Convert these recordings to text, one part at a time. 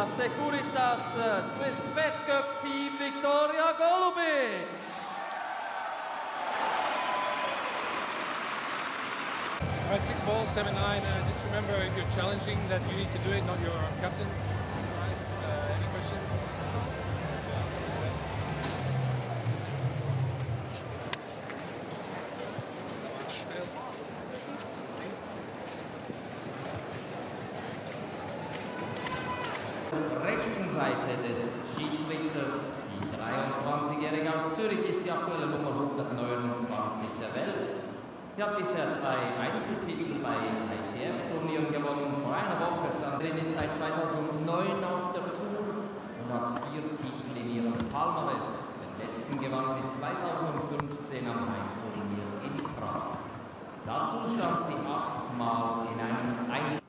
Securitas Swiss Fed Cup Team Victoria Golubic. All right, 6 balls, 7-9. Just remember, if you're challenging, that you need to do it, not your captain. All right, any questions? Rechten Seite des Schiedsrichters, die 23-Jährige aus Zürich, ist die aktuelle Nummer 129 der Welt. Sie hat bisher 2 Einzeltitel bei ITF-Turnieren gewonnen. Vor einer Woche stand drin, ist seit 2009 auf der Tour und hat 4 Titel in ihrem Palmares. Den letzten gewann sie 2015 am Heimturnier in Prag. Dazu stand sie 8-mal in einem Einzel.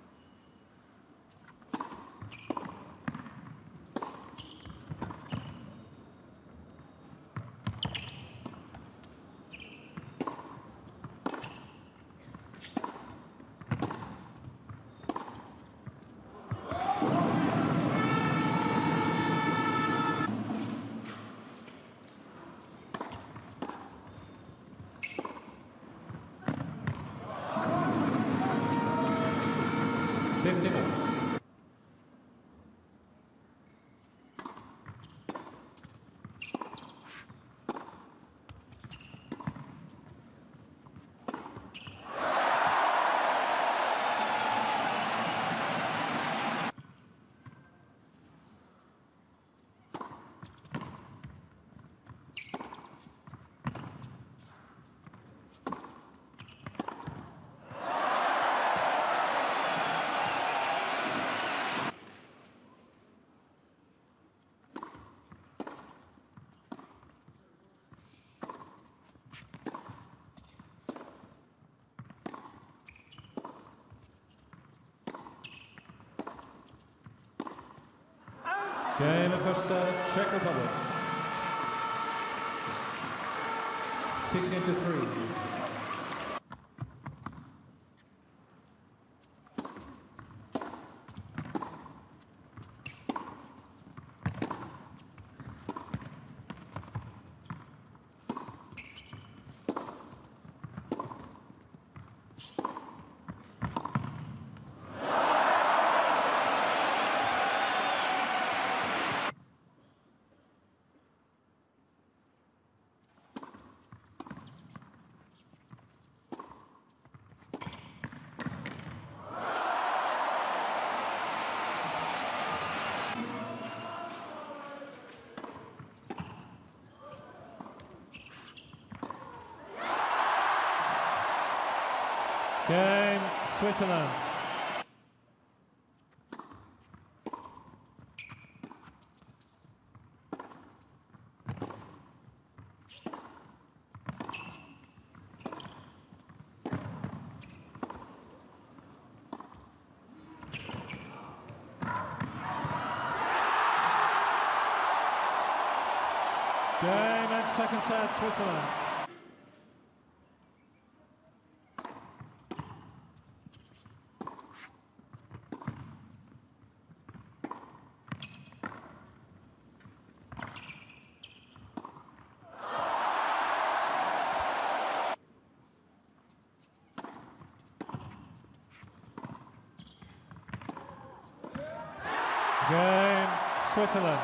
Game of first set, Czech Republic. 16-3. Game, Switzerland. 2nd set, Switzerland. Game, Switzerland.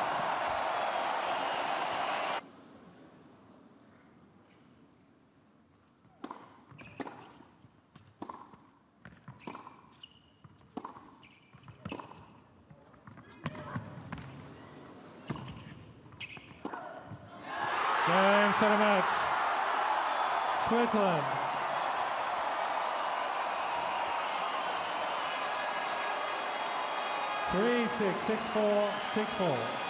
7 match. Switzerland. Three, 6, 6-4, 6-4.